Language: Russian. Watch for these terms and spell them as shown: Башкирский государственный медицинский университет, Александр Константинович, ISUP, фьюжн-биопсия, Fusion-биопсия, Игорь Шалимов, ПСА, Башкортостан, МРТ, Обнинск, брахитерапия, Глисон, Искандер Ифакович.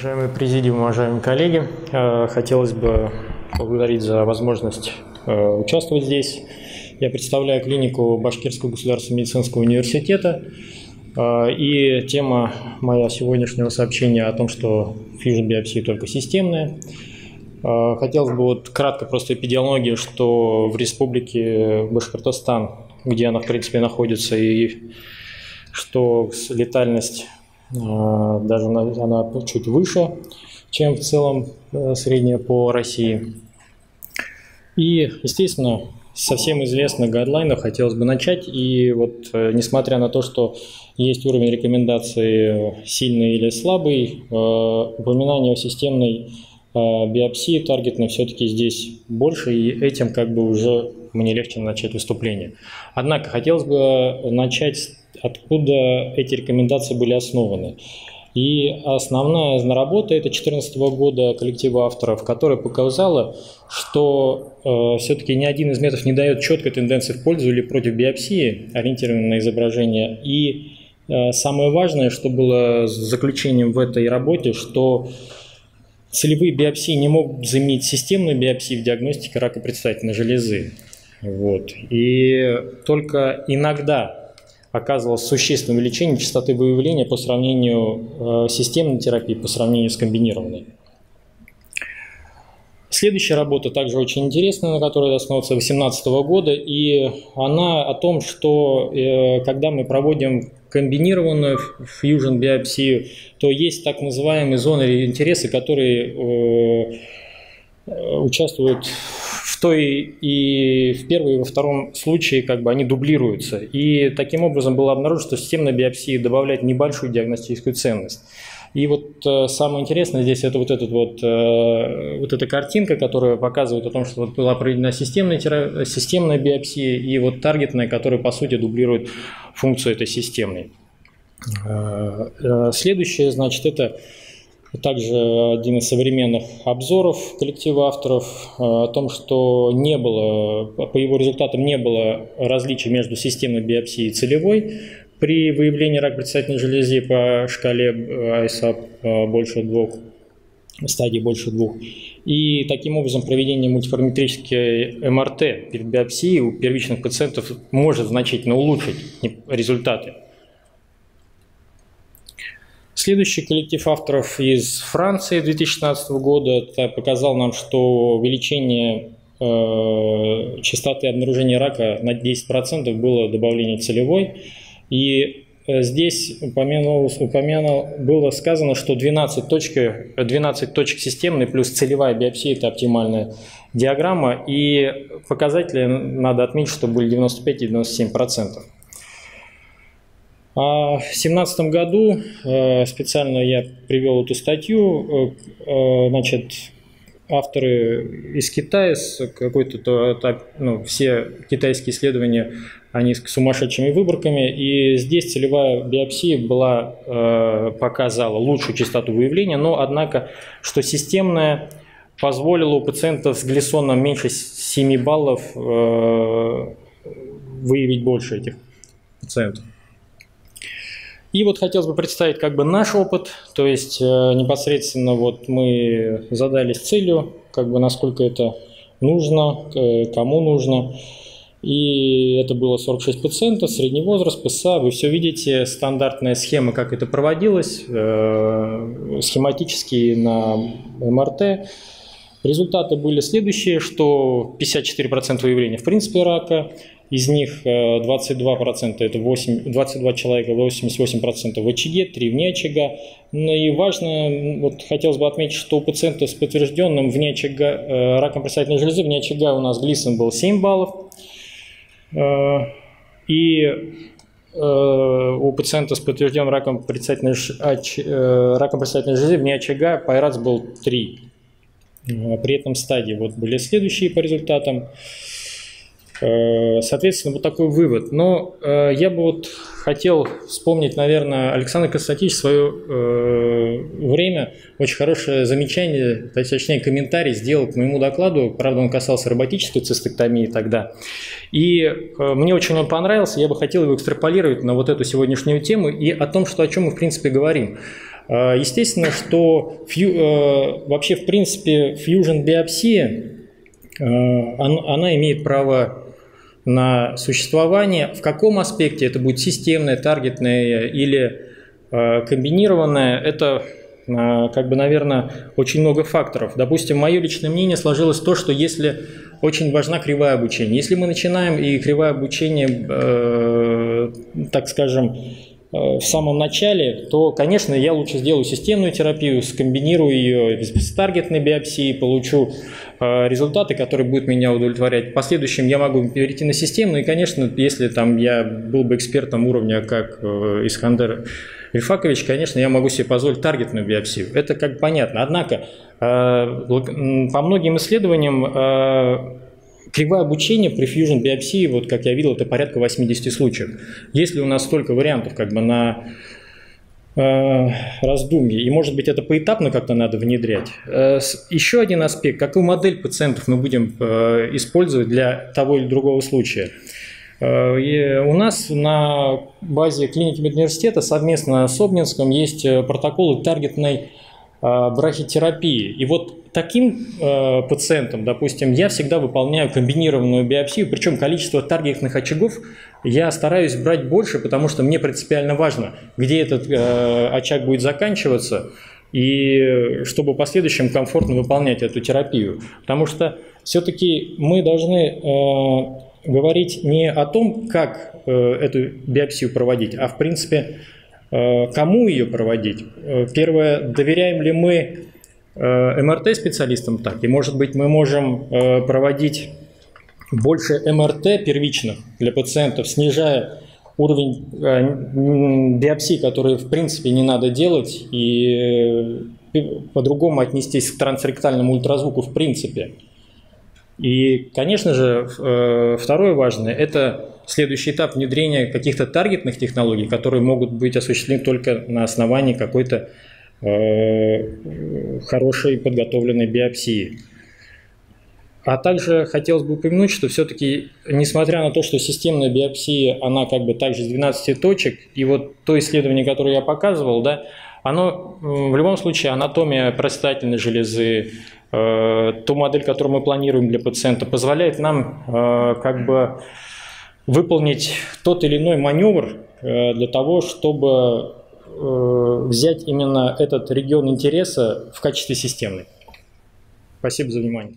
Уважаемый президиум, уважаемые коллеги, хотелось бы поблагодарить за возможность участвовать здесь. Я представляю клинику Башкирского государственного медицинского университета, и тема моего сегодняшнего сообщения о том, что Fusion-биопсия только системная. Хотелось бы кратко просто эпидемиологию, что в республике Башкортостан, где она в принципе находится, и что летальность даже она чуть выше, чем в целом средняя по России. И, естественно, совсем известных гайдлайнов хотелось бы начать. И несмотря на то, что есть уровень рекомендации сильный или слабый, упоминание о системной биопсии таргетной все-таки здесь больше, и этим уже мне легче начать выступление. Однако хотелось бы начать с откуда эти рекомендации были основаны. И основная наработка – это 2014 года коллектива авторов, которая показала, что все-таки ни один из методов не дает четкой тенденции в пользу или против биопсии, ориентированной на изображение. И самое важное, что было заключением в этой работе, что целевые биопсии не могут заменить системную биопсию в диагностике рака предстательной железы. И только иногда оказывалось существенное увеличение частоты выявления по сравнению с системной терапией, по сравнению с комбинированной. Следующая работа также очень интересная, на которой основывается 2018 года, и она о том, что когда мы проводим комбинированную фьюжн-биопсию, то есть так называемые зоны интереса, которые участвуют в той и в первом, и во втором случае они дублируются. И таким образом было обнаружено, что системная биопсия добавляет небольшую диагностическую ценность. И самое интересное здесь это эта картинка, которая показывает о том, что была проведена системная биопсия и таргетная, которая по сути дублирует функцию этой системной. Следующее, это также один из современных обзоров коллектива авторов о том, что по его результатам не было различий между системной биопсией и целевой при выявлении рака предстательной железы по шкале ISUP стадии больше 2. И таким образом проведение мультифарометрической МРТ перед биопсией у первичных пациентов может значительно улучшить результаты. Следующий коллектив авторов из Франции 2016 года показал нам, что увеличение частоты обнаружения рака на 10% было добавление целевой. И здесь было сказано, что 12 точек системной плюс целевая биопсия – это оптимальная диаграмма. И показатели, надо отметить, что были 95 и 97%. В 2017 году специально я привел эту статью, авторы из Китая, все китайские исследования, они с сумасшедшими выборками, и здесь целевая биопсия показала лучшую частоту выявления, но однако, что системная позволила у пациентов с глисоном меньше 7 баллов выявить больше этих пациентов. И хотелось бы представить наш опыт, то есть непосредственно мы задались целью, насколько это нужно, кому нужно. И это было 46 пациентов, средний возраст, ПСА. Вы все видите, стандартная схема, как это проводилось, схематически на МРТ. Результаты были следующие, что 54% выявления в принципе рака, из них 22% это 22 человека, 88% в очаге, 3 вне очага. Ну и важно, хотелось бы отметить, что у пациентов с подтвержденным вне очага, раком предстательной железы, вне очага у нас глисон был 7 баллов. И у пациента с подтвержденным раком предстательной железы вне очага пайрац был 3. При этом стадии были следующие по результатам. Соответственно, такой вывод. Но я бы хотел вспомнить, наверное, Александр Константинович в свое время очень хорошее замечание, точнее комментарий сделал к моему докладу. Правда, он касался роботической цистектомии тогда. И мне очень он понравился. Я бы хотел его экстраполировать на эту сегодняшнюю тему и о том, о чем мы в принципе говорим. Естественно, что вообще, в принципе, фьюжн-биопсия, она имеет право на существование. В каком аспекте это будет системное, таргетное или комбинированное, это, как бы, наверное, очень много факторов. Допустим, мое личное мнение сложилось то, что если очень важна кривая обучения. Если мы начинаем, и кривая обучения, так скажем, в самом начале, то, конечно, я лучше сделаю системную терапию, скомбинирую ее с таргетной биопсией, получу результаты, которые будут меня удовлетворять. В последующем я могу перейти на системную, и, конечно, если там я был бы экспертом уровня, как Искандер Ифакович, конечно, я могу себе позволить таргетную биопсию. Это как бы понятно. Однако, по многим исследованиям, кривое обучение при фьюжн-биопсии, вот как я видел, это порядка 80 случаев. Если у нас столько вариантов, как бы, на раздумье, и, может быть, это поэтапно как-то надо внедрять. Еще один аспект, какую модель пациентов мы будем использовать для того или другого случая. У нас на базе клиники медуниверситета совместно с Обнинском есть протоколы таргетной брахитерапии. И вот таким пациентам, допустим, я всегда выполняю комбинированную биопсию, причем количество таргетных очагов я стараюсь брать больше, потому что мне принципиально важно, где этот очаг будет заканчиваться, и чтобы в последующем комфортно выполнять эту терапию. Потому что все-таки мы должны говорить не о том, как эту биопсию проводить, а в принципе, кому ее проводить. Первое, доверяем ли мы МРТ-специалистам так, и, может быть, мы можем проводить больше МРТ первичных для пациентов, снижая уровень биопсии, который, в принципе, не надо делать, и по-другому отнестись к трансректальному ультразвуку в принципе. И, конечно же, второе важное – это следующий этап внедрения каких-то таргетных технологий, которые могут быть осуществлены только на основании какой-то хорошей подготовленной биопсии. А также хотелось бы упомянуть, что все-таки, несмотря на то, что системная биопсия, она как бы также с 12 точек, и вот то исследование, которое я показывал, да, оно в любом случае анатомия предстательной железы, ту модель, которую мы планируем для пациента, позволяет нам как бы выполнить тот или иной маневр для того, чтобы взять именно этот регион интереса в качестве системной. Спасибо за внимание.